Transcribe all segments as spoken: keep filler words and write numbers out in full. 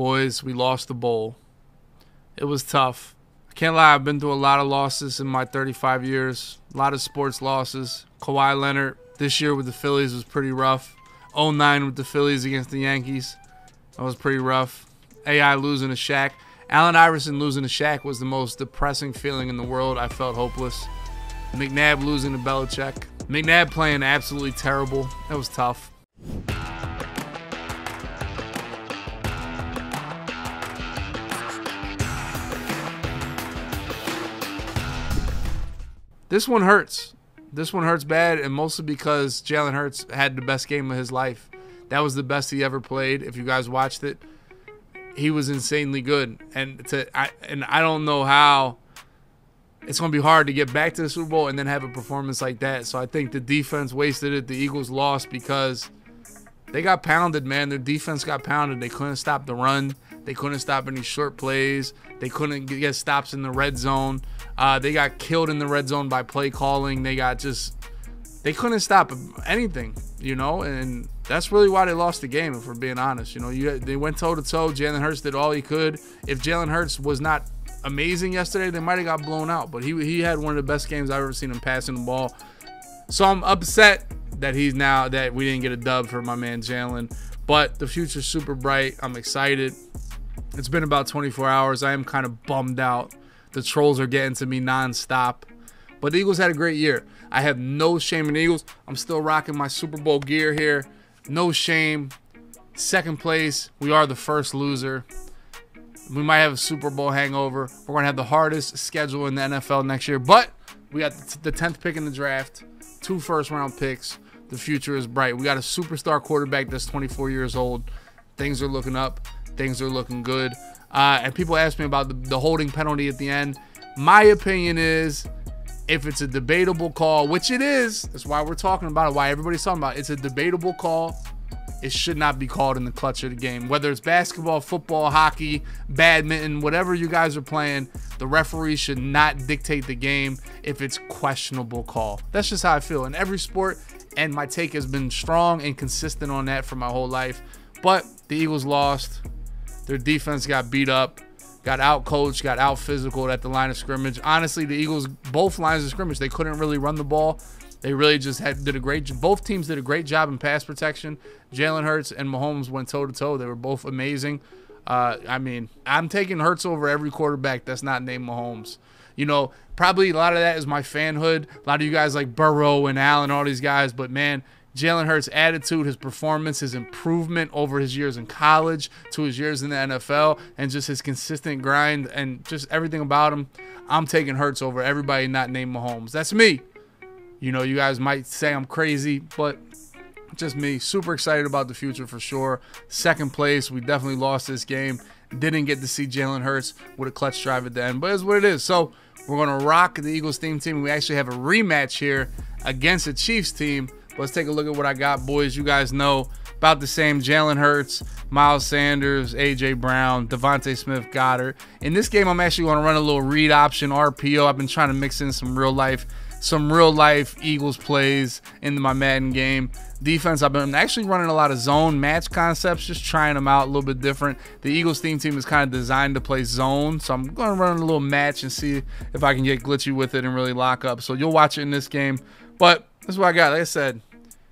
Boys, we lost the bowl. It was tough. I can't lie, I've been through a lot of losses in my thirty-five years. A lot of sports losses. Kawhi Leonard this year with the Phillies was pretty rough. oh nine with the Phillies against the Yankees. That was pretty rough. A I losing to Shaq. Allen Iverson losing to Shaq was the most depressing feeling in the world. I felt hopeless. McNabb losing to Belichick. McNabb playing absolutely terrible. That was tough. This one hurts. This one hurts bad, and mostly because Jalen Hurts had the best game of his life. That was the best he ever played. If you guys watched it, he was insanely good. And to I and I don't know how it's going to be hard to get back to the Super Bowl and then have a performance like that. So I think the defense wasted it. The Eagles lost because they got pounded, man. Their defense got pounded. They couldn't stop the run. They couldn't stop any short plays. They couldn't get stops in the red zone. Uh, they got killed in the red zone by play calling. They got just, they couldn't stop anything, you know, and that's really why they lost the game, if we're being honest. You know, you, they went toe-to-toe. Jalen Hurts did all he could. If Jalen Hurts was not amazing yesterday, they might have got blown out, but he, he had one of the best games I've ever seen him passing the ball. So I'm upset that he's now, that we didn't get a dub for my man Jalen, but the future's super bright. I'm excited. It's been about twenty-four hours. I am kind of bummed out. The trolls are getting to me nonstop. But the Eagles had a great year. I have no shame in the Eagles. I'm still rocking my Super Bowl gear here. No shame. Second place. We are the first loser. We might have a Super Bowl hangover. We're going to have the hardest schedule in the N F L next year. But we got the tenth pick in the draft. Two first-round picks. The future is bright. We got a superstar quarterback that's twenty-four years old. Things are looking up. Things are looking good. Uh, and people ask me about the, the holding penalty at the end. My opinion is, if it's a debatable call, which it is, that's why we're talking about it, why everybody's talking about it. It's a debatable call. It should not be called in the clutch of the game. Whether it's basketball, football, hockey, badminton, whatever you guys are playing, the referee should not dictate the game if it's questionable call. That's just how I feel in every sport. And my take has been strong and consistent on that for my whole life. But the Eagles lost. Their defense got beat up, got out-coached, got out-physical at the line of scrimmage. Honestly, the Eagles, both lines of scrimmage, they couldn't really run the ball. They really just had, did a great – both teams did a great job in pass protection. Jalen Hurts and Mahomes went toe-to-toe. They were both amazing. Uh, I mean, I'm taking Hurts over every quarterback that's not named Mahomes. You know, probably a lot of that is my fanhood. A lot of you guys like Burrow and Allen, all these guys, but, man – Jalen Hurts' attitude, his performance, his improvement over his years in college to his years in the N F L, and just his consistent grind and just everything about him, I'm taking Hurts over everybody not named Mahomes. That's me. You know, you guys might say I'm crazy, but just me. Super excited about the future for sure. Second place, we definitely lost this game. Didn't get to see Jalen Hurts with a clutch drive at the end, but it's what it is. So we're going to rock the Eagles theme team. We actually have a rematch here against the Chiefs team. Let's take a look at what I got, boys. You guys know about the same. Jalen Hurts, Miles Sanders, A J Brown, Devontae Smith, Goddard. In this game, I'm actually going to run a little read option, R P O. I've been trying to mix in some real life, some real life Eagles plays into my Madden game. Defense, I've been actually running a lot of zone match concepts, just trying them out a little bit different. The Eagles theme team is kind of designed to play zone, so I'm going to run a little match and see if I can get glitchy with it and really lock up. So you'll watch it in this game, but that's what I got. Like I said,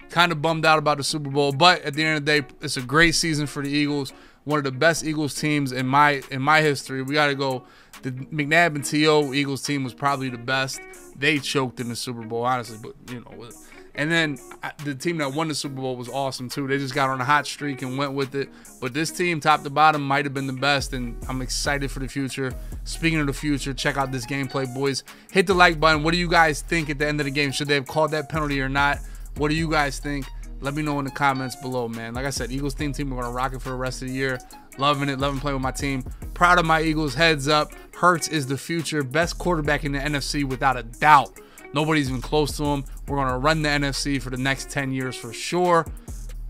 kind of bummed out about the Super Bowl, but at the end of the day, it's a great season for the Eagles. One of the best Eagles teams in my in my history. We got to go. The McNabb and T O Eagles team was probably the best. They choked in the Super Bowl, honestly, but you know. And then the team that won the Super Bowl was awesome too. They just got on a hot streak and went with it. But this team, top to bottom, might have been the best, and I'm excited for the future. Speaking of the future, check out this gameplay, boys. Hit the like button. What do you guys think at the end of the game? Should they have called that penalty or not? What do you guys think? Let me know in the comments below, man. Like I said, Eagles theme team, we're going to rock it for the rest of the year. Loving it. Loving playing with my team. Proud of my Eagles. Heads up. Hurts is the future. Best quarterback in the N F C without a doubt. Nobody's even close to him. We're going to run the N F C for the next ten years for sure.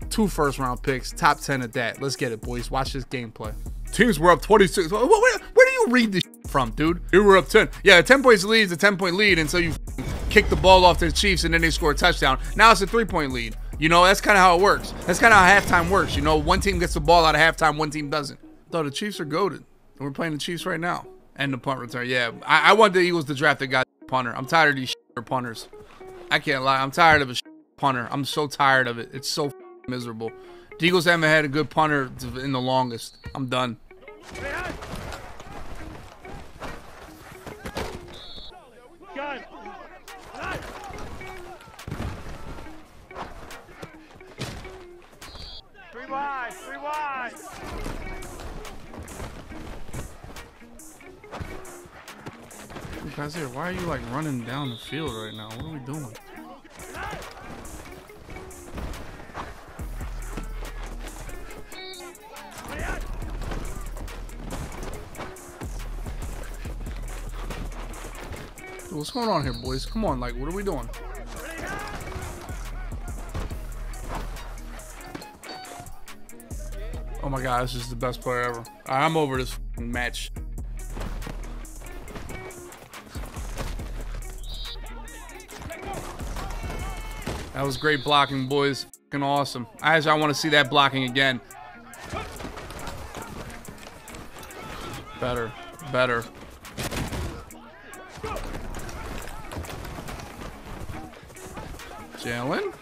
Two first-round picks. top ten at that. Let's get it, boys. Watch this gameplay. Teams were up twenty-six. Where, where, where do you read this from, dude? You were up ten. Yeah, a ten-point lead is a ten-point lead until you kick the ball off to the Chiefs and then they score a touchdown. Now it's a three-point lead. You know, that's kind of how it works. That's kind of how halftime works. You know, one team gets the ball out of halftime, one team doesn't. So the Chiefs are goated. We're playing the Chiefs right now. And the punt return. Yeah, I, I want the Eagles to draft a goddamn punter. I'm tired of these sh**er punters. I can't lie. I'm tired of a sh** punter. I'm so tired of it. It's so f miserable. The Eagles haven't had a good punter in the longest. I'm done. Kazeer, why are you like running down the field right now? What are we doing? Dude, what's going on here, boys? Come on, like, what are we doing? Oh my god, this is the best player ever. I'm over this f***ing match. That was great blocking, boys. Fucking awesome. I actually I want to see that blocking again. Better, better. Jalen.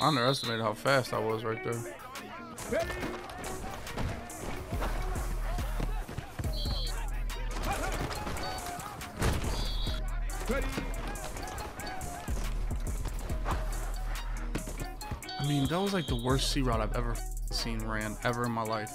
I underestimated how fast I was right there. I mean, that was like the worst C-Route I've ever seen ran, ever in my life.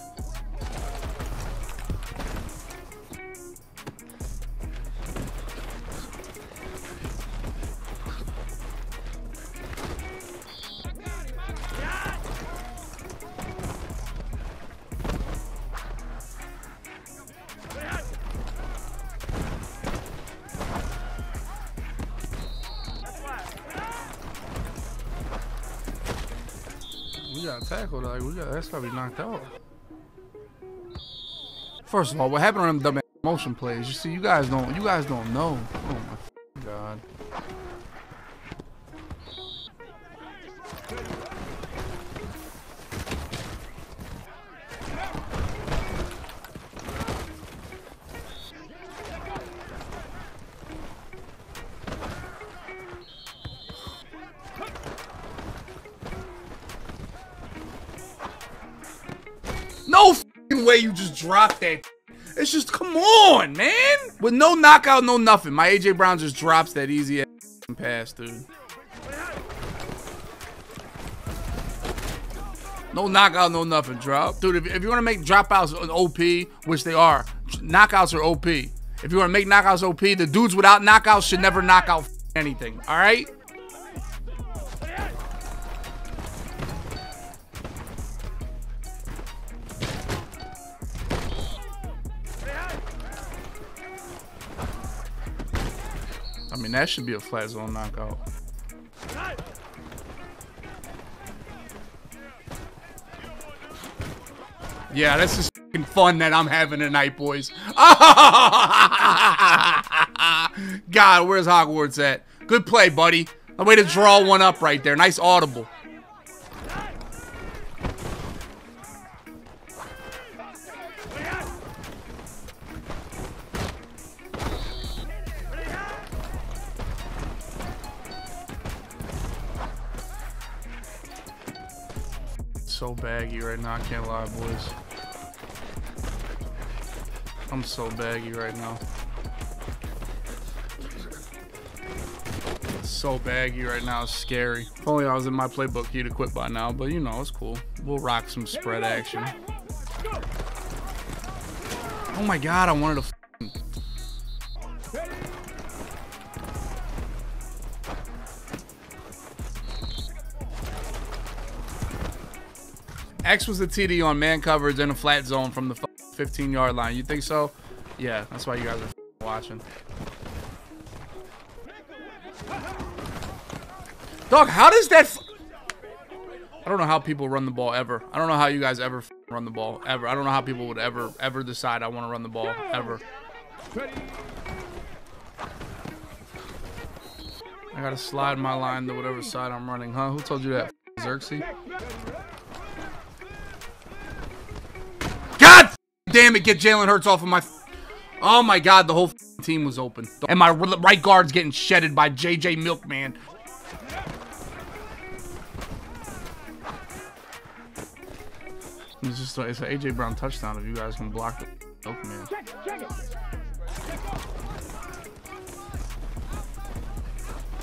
We got tackled. Like, we got that's probably knocked out. First of all, what happened on them dumb motion plays? You see, you guys don't. You guys don't know. Oh my god. No f***ing way you just dropped that. It's just, come on, man. With no knockout, no nothing. My A J Brown just drops that easy ass pass, dude. No knockout, no nothing, drop. Dude, if, if you want to make dropouts O P, which they are, knockouts are O P. If you want to make knockouts O P, the dudes without knockouts should never knock out anything, all right? I mean, that should be a flat zone knockout. Yeah, this is f***ing fun that I'm having tonight, boys. God, where's Hogwarts at? Good play, buddy. A way to draw one up right there. Nice audible. So baggy right now, I can't lie, boys. I'm so baggy right now. So baggy right now, it's scary. If only I was in my playbook, he'd have quit by now, but you know, it's cool. We'll rock some spread action. Oh my god, I wanted to X was the T D on man coverage and a flat zone from the fifteen yard line. You think so? Yeah, that's why you guys are watching. Dog, how does that f I don't know how people run the ball ever. I don't know how you guys ever f run the ball ever. I don't know how people would ever, ever decide I want to run the ball ever. I got to slide my line to whatever side I'm running, huh? Who told you that? Xerxes. God damn it, get Jalen Hurts off of my... Oh my god, the whole team was open. And my right guard's getting shedded by J J Milkman. It's just a, it's an A J Brown touchdown if you guys can block the Milkman.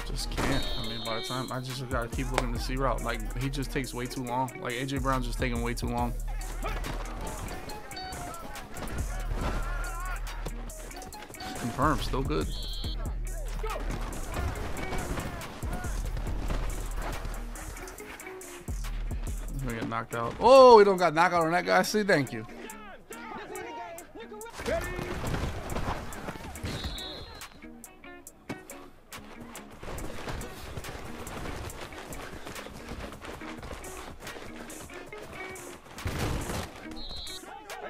Just can't. I mean, by the time, I just gotta keep looking to C-Route. Like, he just takes way too long. Like, A J Brown's just taking way too long. Confirmed, still good. We get knocked out. Oh, we don't got knocked out on that guy. See, thank you.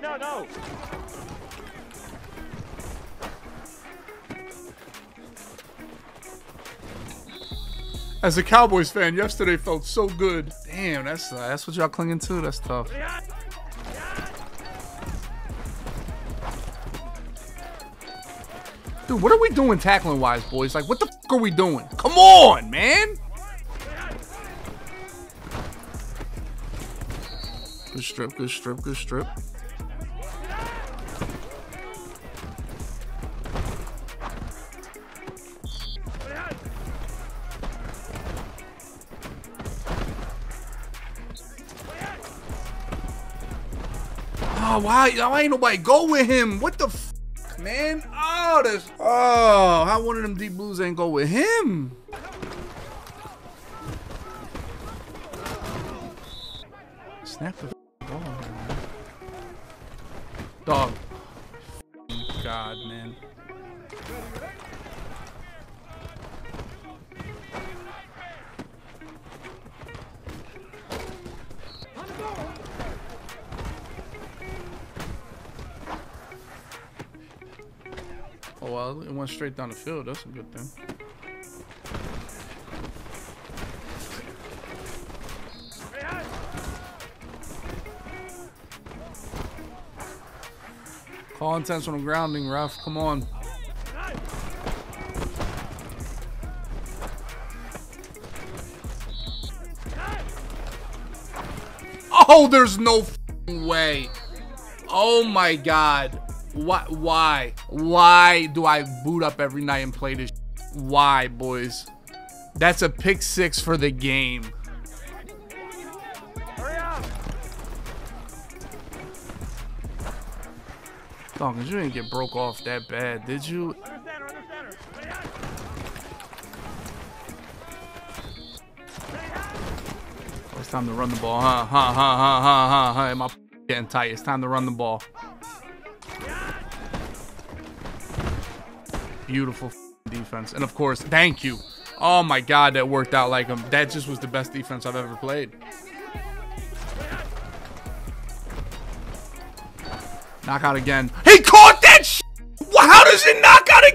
No, no. As a Cowboys fan, yesterday felt so good. Damn, that's uh, that's what y'all clinging to. That's tough. Dude, what are we doing tackling wise, boys? Like, what the fuck are we doing? Come on, man. Good strip, good strip, good strip. Oh, why, why ain't nobody go with him? What the f, man? Oh, this. Oh, how one of them deep blues ain't go with him? Snap the ball, man. Dog. God, man. Oh, well, it went straight down the field. That's a good thing. Call intentional grounding, ref. Come on. Oh, there's no way. Oh, my God. Why, why, why do I boot up every night and play this? Why, boys? That's a pick six for the game. Hurry up. Dawkins, you didn't get broke off that bad, did you? Understand her, understand her. Hurry up. Oh, it's time to run the ball, huh? Huh, huh, huh, huh, huh, huh. My getting tight. It's time to run the ball. Beautiful defense. And of course, thank you. Oh my God, that worked out like him. That just was the best defense I've ever played. Knock out again. He caught that shit. How does it knock out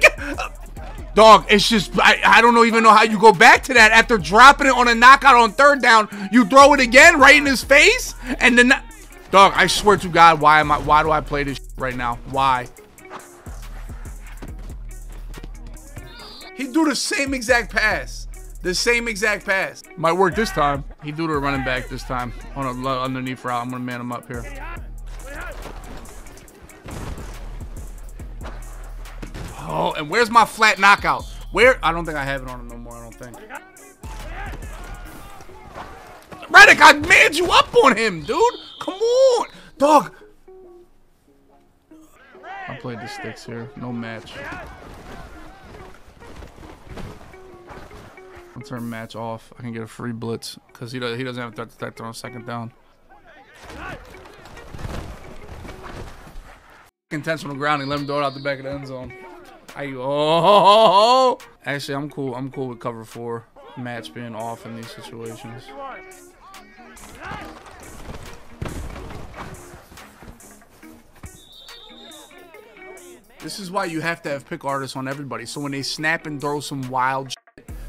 again? Dog, it's just, I, I don't know even know how you go back to that. After dropping it on a knockout on third down, you throw it again right in his face. And then, dog, I swear to God, why am I, why do I play this shit right now? Why? He do the same exact pass. The same exact pass. Might work this time. He do to a running back this time. On a underneath route. I'm gonna man him up here. Oh, and where's my flat knockout? Where? I don't think I have it on him no more, I don't think. Reddick, I manned you up on him, dude. Come on. Dog. I played the sticks here. No match. I'll turn match off. I can get a free blitz because he does, he doesn't have a threat detector on second down. Intentional grounding. Let him throw it out the back of the end zone. I, oh, actually, I'm cool. I'm cool with cover four match being off in these situations. This is why you have to have pick artists on everybody. So when they snap and throw some wild.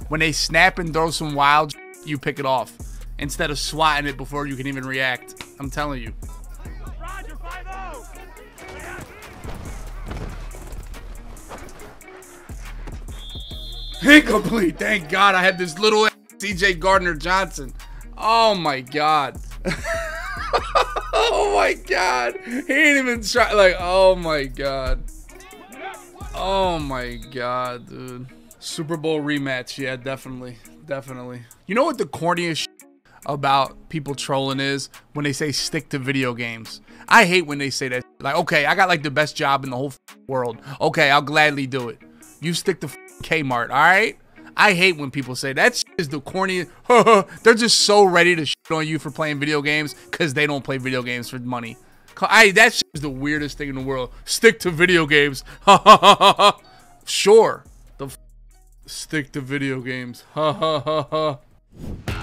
When they snap and throw some wild, you pick it off. instead of swatting it before you can even react. I'm telling you. Roger, five oh. Incomplete. Thank God I had this little C J. Gardner-Johnson. Oh my God. Oh my God. He ain't even try. Like, oh my God. Oh my God, dude. Super Bowl rematch. Yeah, definitely. Definitely. You know what the corniest shit about people trolling is? When they say stick to video games. I hate when they say that. Like, okay, I got like the best job in the whole world. Okay, I'll gladly do it. You stick to Kmart, all right? I hate when people say that shit is the corniest. They're just so ready to shit on you for playing video games because they don't play video games for money. I, that shit is the weirdest thing in the world. Stick to video games. Sure. The f stick to video games. Ha ha ha ha.